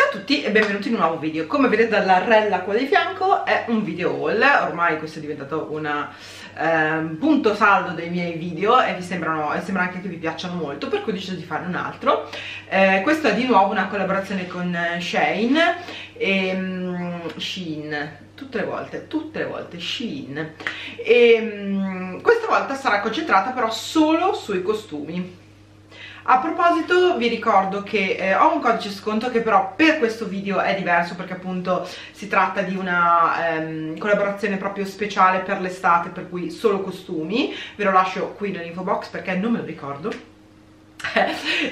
Ciao a tutti e benvenuti in un nuovo video. Come vedete dall'arella qua di fianco è un video haul, ormai questo è diventato un punto saldo dei miei video e sembra anche che vi piacciono molto, per cui ho deciso di fare un altro. Questo è di nuovo una collaborazione con Shein e Shein, tutte le volte Shein, e questa volta sarà concentrata però solo sui costumi. A proposito, vi ricordo che ho un codice sconto che però per questo video è diverso, perché appunto si tratta di una collaborazione proprio speciale per l'estate, per cui solo costumi. Ve lo lascio qui nell'info box perché non me lo ricordo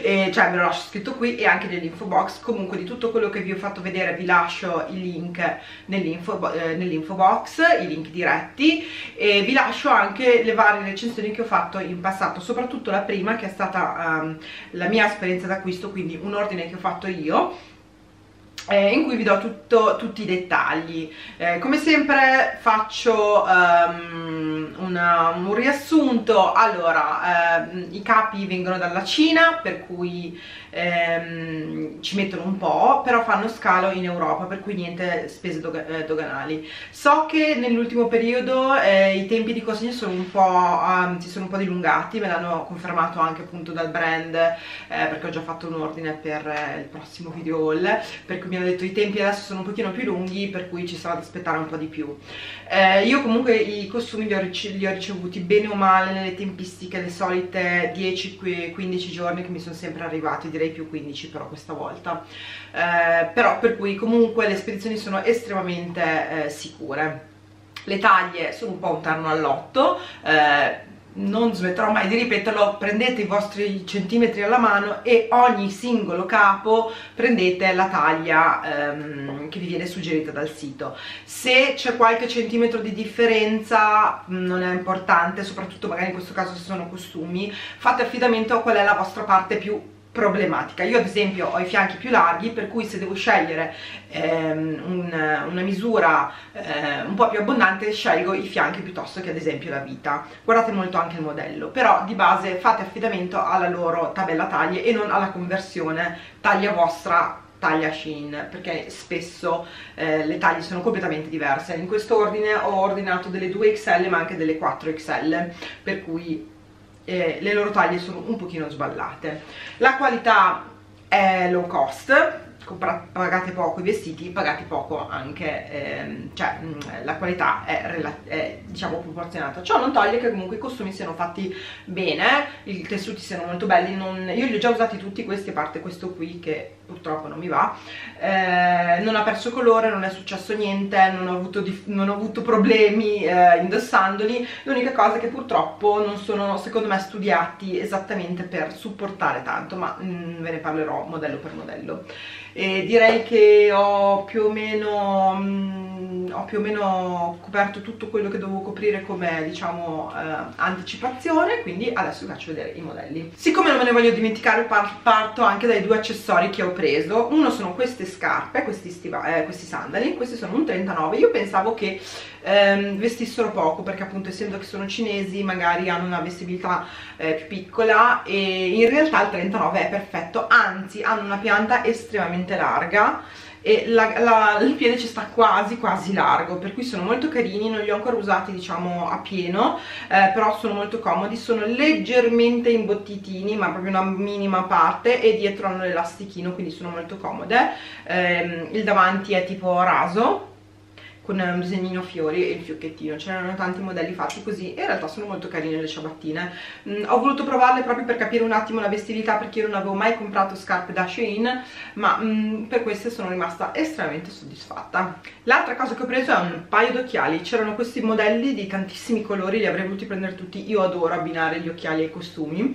e cioè ve lo lascio scritto qui e anche nell'info box. Comunque di tutto quello che vi ho fatto vedere vi lascio i link nell'info box, i link diretti, e vi lascio anche le varie recensioni che ho fatto in passato, soprattutto la prima che è stata la mia esperienza d'acquisto, quindi un ordine che ho fatto io, in cui vi do tutti i dettagli. Come sempre faccio un riassunto. Allora, i capi vengono dalla Cina, per cui ci mettono un po', però fanno scalo in Europa, per cui niente spese doganali. So che nell'ultimo periodo i tempi di consegna sono si sono un po' dilungati, me l'hanno confermato anche appunto dal brand, perché ho già fatto un ordine per il prossimo video haul, per cui mi hanno detto i tempi adesso sono un pochino più lunghi, per cui ci sarà da aspettare un po' di più. Io comunque i costumi li ho ricevuti bene o male nelle tempistiche, le solite 10-15 giorni che mi sono sempre arrivati, direi più 15 però questa volta, però per cui comunque le spedizioni sono estremamente sicure. Le taglie sono un po' un tarno all'8, non smetterò mai di ripeterlo: prendete i vostri centimetri alla mano e ogni singolo capo prendete la taglia che vi viene suggerita dal sito. Se c'è qualche centimetro di differenza non è importante, soprattutto magari in questo caso se sono costumi. Fate affidamento a qual è la vostra parte più problematica. Io ad esempio ho i fianchi più larghi, per cui se devo scegliere una misura un po' più abbondante scelgo i fianchi piuttosto che ad esempio la vita. Guardate molto anche il modello, però di base fate affidamento alla loro tabella taglie e non alla conversione taglia vostra taglia Shein, perché spesso le taglie sono completamente diverse. In questo ordine ho ordinato delle 2XL ma anche delle 4XL, per cui le loro taglie sono un pochino sballate. La qualità è low cost, pagate poco i vestiti, pagate poco anche cioè la qualità è diciamo proporzionata. Ciò non toglie che comunque i costumi siano fatti bene, i tessuti siano molto belli. Io li ho già usati tutti questi, a parte questo qui che purtroppo non mi va. Non ha perso colore, non è successo niente, non ho avuto problemi indossandoli. L'unica cosa è che purtroppo non sono secondo me studiati esattamente per supportare tanto, ma ve ne parlerò modello per modello. E direi che ho più o meno coperto tutto quello che dovevo coprire come diciamo anticipazione, quindi adesso vi faccio vedere i modelli. Siccome non me ne voglio dimenticare, parto anche dai due accessori che ho preso. Uno sono queste scarpe, questi sandali, questi sono un 39. Io pensavo che vestissero poco, perché appunto essendo che sono cinesi magari hanno una vestibilità più piccola, e in realtà il 39 è perfetto, anzi hanno una pianta estremamente larga e il piede ci sta quasi largo, per cui sono molto carini. Non li ho ancora usati diciamo a pieno, però sono molto comodi, sono leggermente imbottitini ma proprio una minima parte, e dietro hanno l'elastichino, quindi sono molto comode. Il davanti è tipo raso con un disegnino fiori e il fiocchettino. Ce n'erano tanti modelli fatti così e in realtà sono molto carine le ciabattine. Ho voluto provarle proprio per capire un attimo la vestibilità, perché io non avevo mai comprato scarpe da Shein, ma per queste sono rimasta estremamente soddisfatta. L'altra cosa che ho preso è un paio di occhiali. C'erano questi modelli di tantissimi colori, li avrei voluti prendere tutti. Io adoro abbinare gli occhiali ai costumi,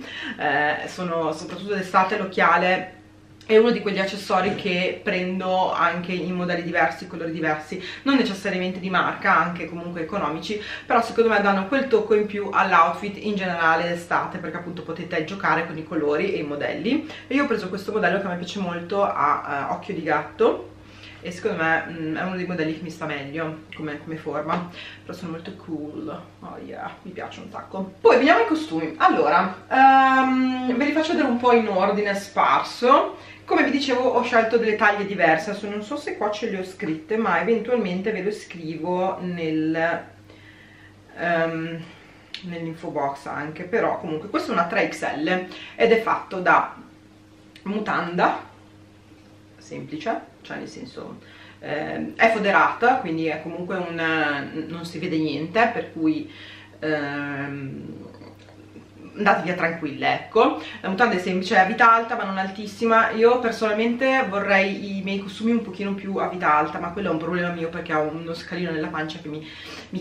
sono soprattutto d'estate l'occhiale è uno di quegli accessori che prendo anche in modelli diversi, colori diversi, non necessariamente di marca, anche comunque economici, però secondo me danno quel tocco in più all'outfit in generale d'estate, perché appunto potete giocare con i colori e i modelli. E io ho preso questo modello che mi piace molto, a occhio di gatto, e secondo me è uno dei modelli che mi sta meglio come forma, però sono molto cool. Oh yeah, mi piace un sacco. Poi veniamo ai costumi. Allora, ve li faccio vedere un po' in ordine sparso. Come vi dicevo, ho scelto delle taglie diverse, adesso non so se qua ce le ho scritte, ma eventualmente ve lo scrivo nell'info box anche, però comunque questa è una 3XL ed è fatto da mutanda semplice, cioè nel senso è foderata, quindi è comunque non si vede niente, per cui andate via tranquille, ecco. La mutanda è semplice, è a vita alta ma non altissima. Io personalmente vorrei i miei costumi un pochino più a vita alta, ma quello è un problema mio perché ho uno scalino nella pancia che mi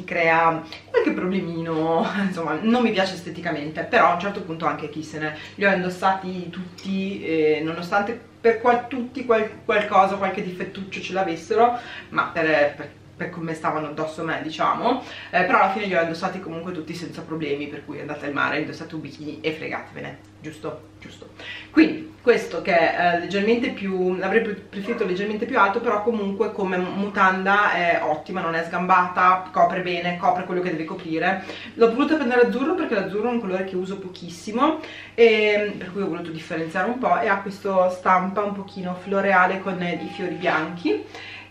crea qualche problemino, insomma non mi piace esteticamente, però a un certo punto anche chi se ne... li ho indossati tutti, nonostante per tutti qualche difettuccio ce l'avessero, ma per come stavano addosso a me, diciamo, però alla fine li ho indossati comunque tutti senza problemi, per cui andate al mare, indossate un bikini e fregatevene, giusto? Giusto. Quindi questo che è leggermente più, avrei preferito leggermente più alto, però comunque come mutanda è ottima, non è sgambata, copre bene, copre quello che deve coprire. L'ho voluta prendere azzurro perché l'azzurro è un colore che uso pochissimo, e per cui ho voluto differenziare un po', e ha questa stampa un pochino floreale con i fiori bianchi.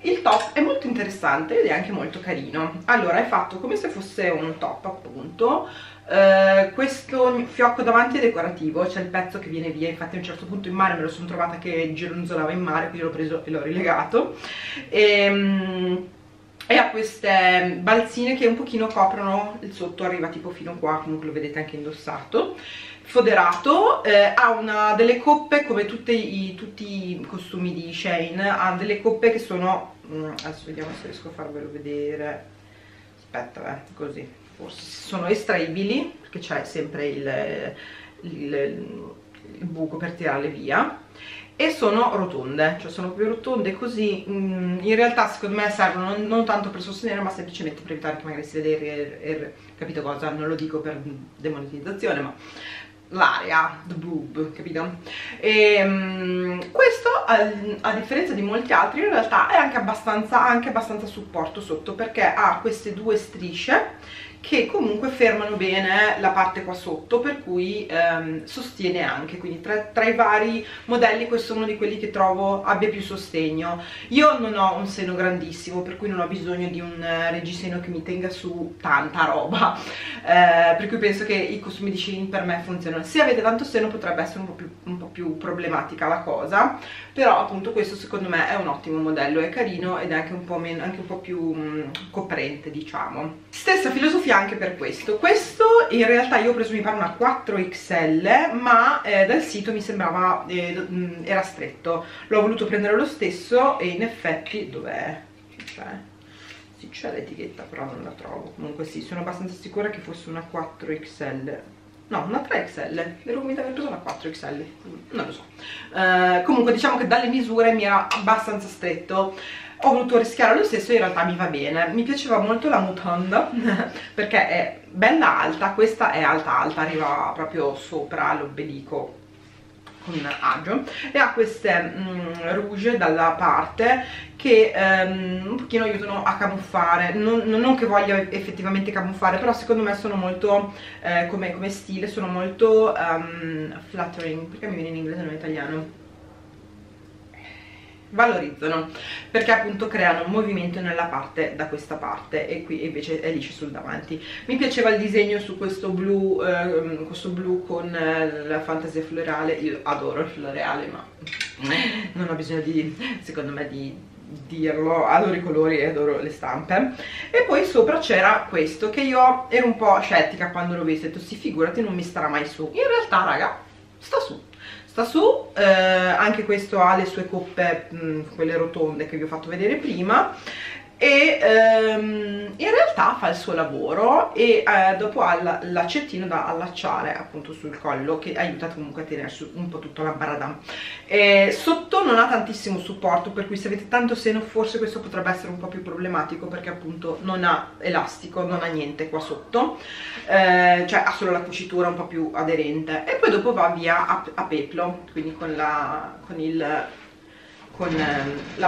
Il top è molto interessante ed è anche molto carino. Allora, è fatto come se fosse un top, appunto. Questo fiocco davanti è decorativo, c'è il pezzo che viene via, infatti a un certo punto in mare me lo sono trovata che gironzolava in mare, quindi l'ho preso e l'ho rilegato. E ha queste balzine che un pochino coprono il sotto, arriva tipo fino qua, comunque lo vedete anche indossato. Foderato, ha delle coppe come tutti i costumi di Shein, ha delle coppe che sono... adesso vediamo se riesco a farvelo vedere, aspetta, così, forse sono estraibili, perché c'è sempre il buco per tirarle via, e sono rotonde, cioè sono proprio rotonde così, in realtà secondo me servono non tanto per sostenere ma semplicemente per evitare che magari si veda capito cosa, non lo dico per demonetizzazione, ma l'area, the boob, capito? E, questo a differenza di molti altri in realtà è anche abbastanza supporto sotto, perché ha queste due strisce che comunque fermano bene la parte qua sotto, per cui sostiene anche, quindi tra i vari modelli questo è uno di quelli che trovo abbia più sostegno. Io non ho un seno grandissimo, per cui non ho bisogno di un reggiseno che mi tenga su tanta roba, per cui penso che i costumi di Shein per me funzionano. Se avete tanto seno potrebbe essere un po' più problematica la cosa, però appunto questo secondo me è un ottimo modello, è carino ed è anche un po' più coprente, diciamo. Stessa filosofia anche per questo in realtà io ho preso mi pare una 4XL, ma dal sito mi sembrava era stretto, l'ho voluto prendere lo stesso e in effetti dov'è? Sì, c'è l'etichetta però non la trovo, comunque sì, sono abbastanza sicura che fosse una 4XL, no, una 3XL, ero convinta che ho preso una 4XL, non lo so, comunque diciamo che dalle misure mi era abbastanza stretto. Ho voluto rischiare lo stesso e in realtà mi va bene, mi piaceva molto la mutanda perché è bella alta, questa è alta alta, arriva proprio sopra l'obbelico con agio, e ha queste rouge dalla parte che un pochino aiutano a camuffare, non che voglia effettivamente camuffare, però secondo me sono molto come stile, sono molto flattering, perché mi viene in inglese e non in italiano, valorizzano, perché appunto creano un movimento nella parte da questa parte, e qui invece è liscio sul davanti. Mi piaceva il disegno su questo blu con la fantasia floreale, io adoro il floreale ma non ho bisogno secondo me di dirlo, adoro i colori e adoro le stampe. E poi sopra c'era questo che io ero un po' scettica quando l'ho visto, ho detto sì figurati non mi starà mai su, in realtà raga sta su. Anche questo ha le sue coppe, quelle rotonde che vi ho fatto vedere prima, e in realtà fa il suo lavoro, e dopo ha l'accettino da allacciare appunto sul collo che aiuta comunque a tenere su un po' tutta la barada. Sotto non ha tantissimo supporto, per cui se avete tanto seno forse questo potrebbe essere un po' più problematico, perché appunto non ha elastico, non ha niente qua sotto, cioè ha solo la cucitura un po' più aderente, e poi dopo va via a peplo, quindi con la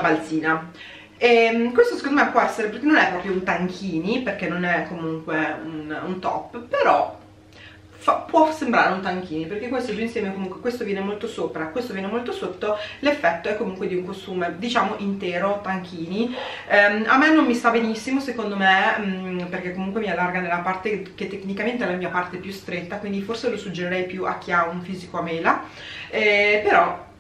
balzina. E questo secondo me può essere, perché non è proprio un tanchini, perché non è comunque un top, però può sembrare un tanchini, perché questo due insieme comunque, questo viene molto sopra, questo viene molto sotto, l'effetto è comunque di un costume diciamo intero, tanchini. A me non mi sta benissimo secondo me, perché comunque mi allarga nella parte che tecnicamente è la mia parte più stretta, quindi forse lo suggerirei più a chi ha un fisico a mela, però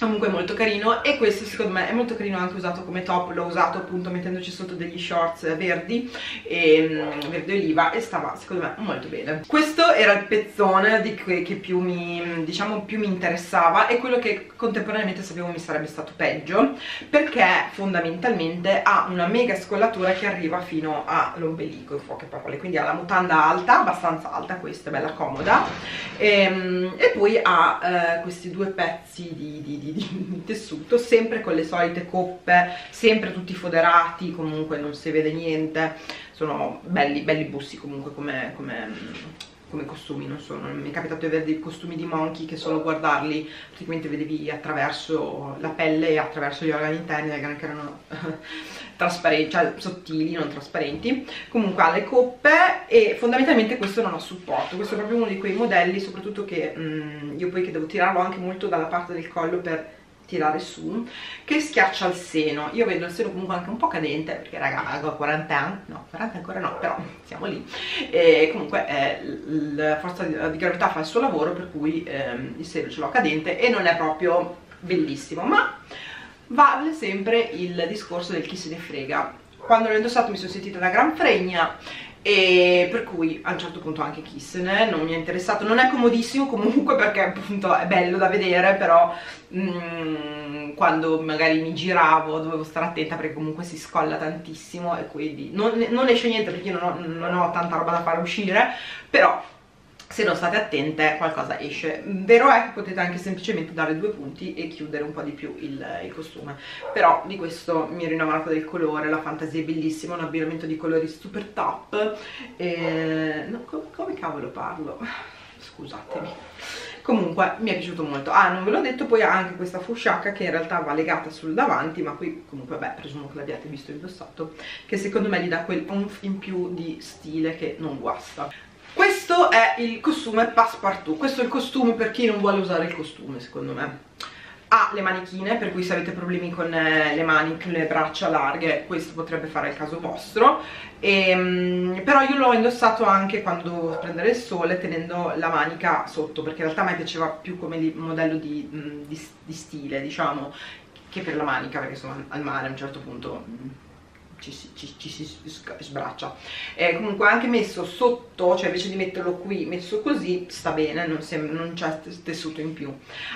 comunque molto carino. E questo secondo me è molto carino anche usato come top, l'ho usato appunto mettendoci sotto degli shorts verdi e verde oliva e stava secondo me molto bene. Questo era il pezzone che più mi, diciamo, più mi interessava, e quello che contemporaneamente sapevo mi sarebbe stato peggio, perché fondamentalmente ha una mega scollatura che arriva fino all'ombelico, in poche parole, quindi ha la mutanda alta, abbastanza alta, questa è bella comoda, e poi ha questi due pezzi di tessuto, sempre con le solite coppe, sempre tutti foderati, comunque non si vede niente, sono belli bussi comunque come costumi, non sono, mi è capitato di avere dei costumi di monkey che solo guardarli praticamente vedevi attraverso la pelle e attraverso gli organi interni, che erano trasparenti, cioè sottili, non trasparenti. Comunque ha le coppe e fondamentalmente questo non ha supporto, questo è proprio uno di quei modelli, soprattutto che io poi che devo tirarlo anche molto dalla parte del collo per tirare su, che schiaccia il seno. Io vedo il seno comunque anche un po' cadente, perché raga, ho 40 anni, no, 40 ancora no, però siamo lì, e comunque la forza di gravità fa il suo lavoro, per cui il seno ce l'ho cadente e non è proprio bellissimo, ma vale sempre il discorso del chi se ne frega. Quando l'ho indossato mi sono sentita da gran fregna, e per cui a un certo punto anche chi se ne, non mi è interessato. Non è comodissimo comunque, perché appunto è bello da vedere, però quando magari mi giravo dovevo stare attenta, perché comunque si scolla tantissimo e quindi non esce niente, perché io non ho tanta roba da fare uscire, però se non state attente qualcosa esce. Vero è che potete anche semplicemente dare due punti e chiudere un po' di più il costume, però di questo mi ero innamorata del colore, la fantasia è bellissima, un abbinamento di colori super top, e no, come cavolo parlo? Scusatemi. Comunque mi è piaciuto molto. Non ve l'ho detto, poi ha anche questa fushacca che in realtà va legata sul davanti, ma qui comunque vabbè, presumo che l'abbiate visto indossato, che secondo me gli dà quel oomph in più di stile che non guasta. Questo è il costume passepartout, questo è il costume per chi non vuole usare il costume, secondo me. Ha le manichine, per cui se avete problemi con le mani, le braccia larghe, questo potrebbe fare il caso vostro. Però io l'ho indossato anche quando dovevo prendere il sole, tenendo la manica sotto, perché in realtà a me piaceva più come modello di stile, diciamo, che per la manica, perché sono al mare a un certo punto ci si sbraccia. Comunque anche messo sotto, cioè invece di metterlo qui, messo così, sta bene, non c'è tessuto in più.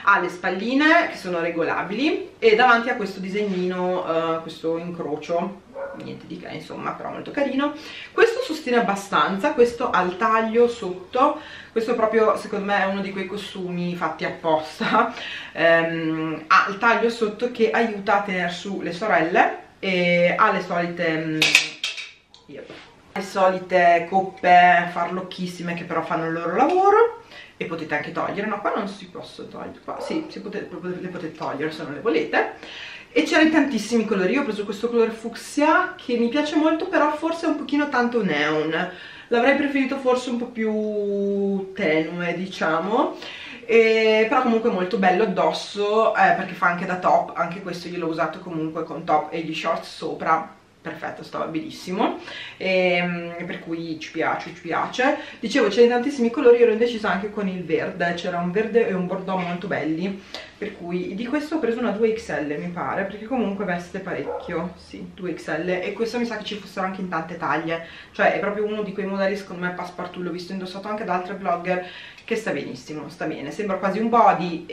Ha le spalline che sono regolabili e davanti a questo disegnino, questo incrocio, niente di che insomma, però molto carino. Questo sostiene abbastanza, questo ha il taglio sotto, questo proprio secondo me è uno di quei costumi fatti apposta, ha il taglio sotto che aiuta a tenere su le sorelle, e ha le solite coppe farlocchissime che però fanno il loro lavoro, e potete anche togliere, no qua non si possono togliere, qua sì, le potete togliere se non le volete. E c'erano tantissimi colori, io ho preso questo colore fucsia che mi piace molto, però forse è un pochino tanto neon, l'avrei preferito forse un po' più tenue, diciamo. Però comunque molto bello addosso, perché fa anche da top, anche questo io l'ho usato comunque con top e gli shorts sopra, perfetto, stava benissimo, per cui ci piace. Dicevo, c'erano tantissimi colori, ero indecisa anche con il verde, c'era un verde e un bordeaux molto belli, per cui di questo ho preso una 2XL mi pare, perché comunque veste parecchio, sì, 2XL, e questo mi sa che ci fossero anche in tante taglie, cioè è proprio uno di quei modelli secondo me passepartout, l'ho visto indossato anche da altre blogger, che sta benissimo, sta bene, sembra quasi un body,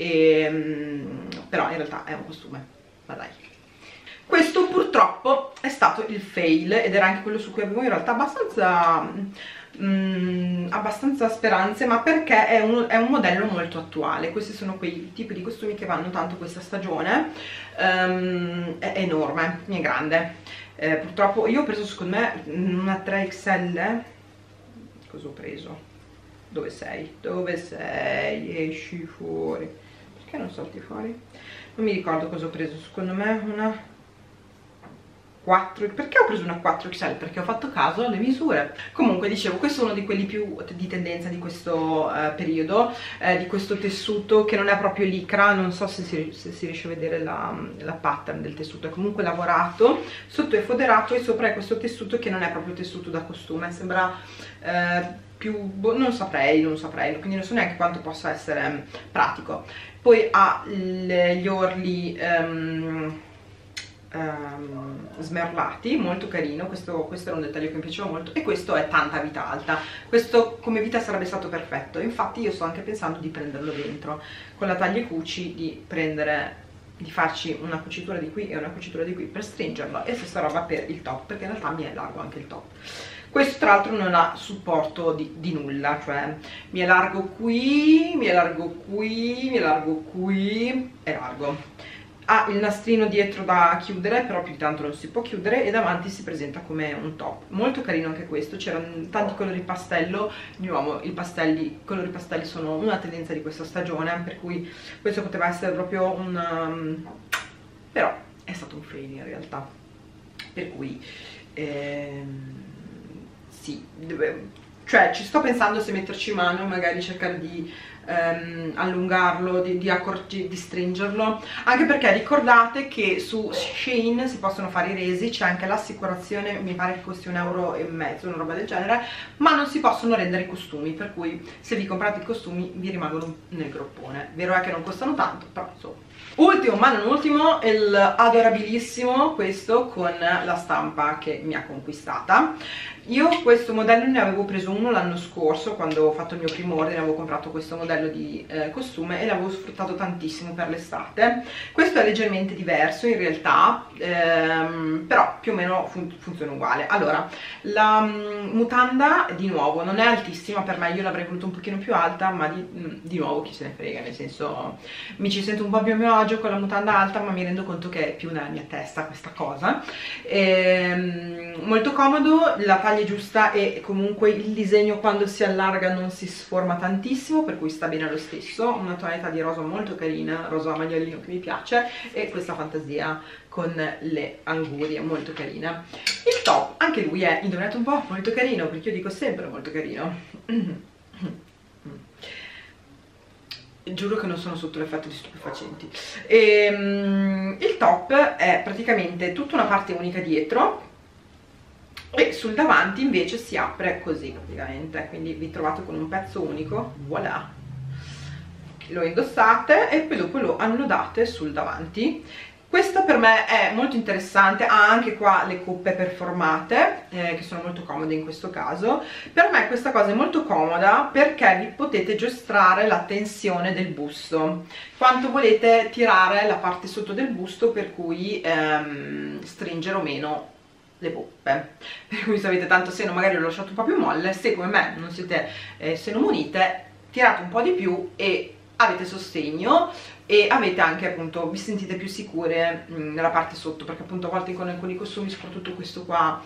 però in realtà è un costume, ma dai. Questo purtroppo è stato il fail, ed era anche quello su cui avevo in realtà abbastanza speranze, ma perché è un modello molto attuale. Questi sono quei tipi di costumi che vanno tanto questa stagione, è enorme, è grande, purtroppo io ho preso secondo me una 3XL, cosa ho preso? Dove sei? Dove sei? Esci fuori, perché non salti fuori? Non mi ricordo cosa ho preso, secondo me una 4, perché ho preso una 4XL? Perché ho fatto caso alle misure. Comunque dicevo, questo è uno di quelli più di tendenza di questo periodo, di questo tessuto che non è proprio licra, non so se si riesce a vedere la pattern del tessuto, è comunque lavorato, sotto è foderato e sopra è questo tessuto che non è proprio tessuto da costume, sembra più, non saprei, quindi non so neanche quanto possa essere pratico. Poi ha gli orli smerlati, molto carino. Questo era un dettaglio che mi piaceva molto, e questo è tanta vita alta. Questo come vita sarebbe stato perfetto, infatti io sto anche pensando di prenderlo dentro con la taglia cuci, di farci una cucitura di qui e una cucitura di qui per stringerlo, e stessa roba per il top, perché in realtà mi è largo anche il top. Questo tra l'altro non ha supporto di nulla, cioè mi è largo qui, mi è largo qui, mi è largo qui, è largo. Ha il nastrino dietro da chiudere, però più di tanto non si può chiudere, e davanti si presenta come un top. Molto carino anche questo, c'erano tanti colori pastello, di nuovo i colori pastelli sono una tendenza di questa stagione, per cui questo poteva essere proprio un... però è stato un fail in realtà, per cui sì, cioè ci sto pensando se metterci in mano, magari cercare di allungarlo, di stringerlo, anche perché ricordate che su Shein si possono fare i resi, c'è anche l'assicurazione, mi pare che costi €1,50, una roba del genere, ma non si possono rendere i costumi, per cui se vi comprate i costumi vi rimangono nel groppone. Vero è che non costano tanto, però insomma. Ultimo ma non ultimo, il adorabilissimo questo con la stampa che mi ha conquistata. Io questo modello ne avevo preso uno l'anno scorso, quando ho fatto il mio primo ordine avevo comprato questo modello di costume e l'avevo sfruttato tantissimo per l'estate. Questo è leggermente diverso in realtà, però più o meno funziona uguale. Allora, la mutanda di nuovo non è altissima, per me io l'avrei voluta un pochino più alta, ma di nuovo chi se ne frega, nel senso mi ci sento un po' più a mio agio con la mutanda alta, ma mi rendo conto che è più nella mia testa questa cosa. Molto comodo, la taglia giusta, e comunque il disegno quando si allarga non si sforma tantissimo, per cui sta bene lo stesso. Una tonalità di rosa molto carina, rosa magliolino che mi piace, e questa fantasia con le angurie molto carina. Il top, anche lui è, indovinate un po', molto carino, perché io dico sempre molto carino. Giuro che non sono sotto l'effetto di stupefacenti. Il top è praticamente tutta una parte unica dietro, e sul davanti invece si apre così praticamente, quindi vi trovate con un pezzo unico, voilà, lo indossate e poi dopo lo annodate sul davanti. Questo per me è molto interessante, ha anche qua le coppe performate, che sono molto comode in questo caso. Per me questa cosa è molto comoda perché vi potete giostrare la tensione del busto, quanto volete tirare la parte sotto del busto, per cui stringere o meno le poppe. Per cui sapete, tanto seno magari l'ho lasciato un po' più molle, se come me non siete senomunite, tirate un po' di più e avete sostegno, e avete anche appunto, vi sentite più sicure nella parte sotto, perché appunto a volte con alcuni costumi, soprattutto questo qua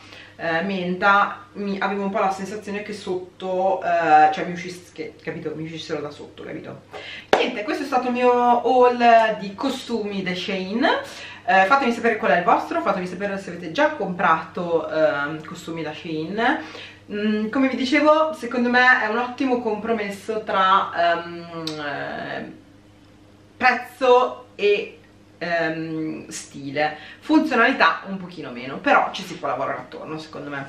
menta, avevo un po' la sensazione che sotto cioè mi uscisse, capito? Mi uscissero da sotto, capito? Niente, questo è stato il mio haul di costumi da Shein. Fatemi sapere qual è il vostro, fatemi sapere se avete già comprato costumi da Shein. Come vi dicevo, secondo me è un ottimo compromesso tra prezzo e stile, funzionalità un pochino meno, però ci si può lavorare attorno secondo me.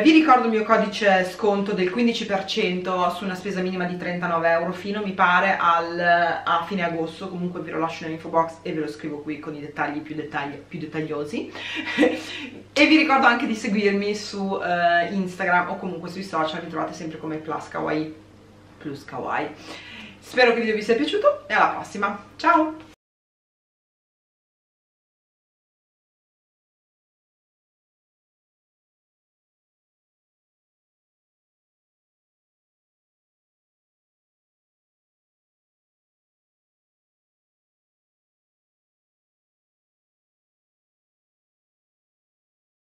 Vi ricordo il mio codice sconto del 15% su una spesa minima di €39 fino, mi pare, a fine agosto. Comunque ve lo lascio nell'info box e ve lo scrivo qui con i dettagli più dettagliosi. E vi ricordo anche di seguirmi su Instagram o comunque sui social, mi trovate sempre come Plus kawaii. Spero che il video vi sia piaciuto e alla prossima, ciao!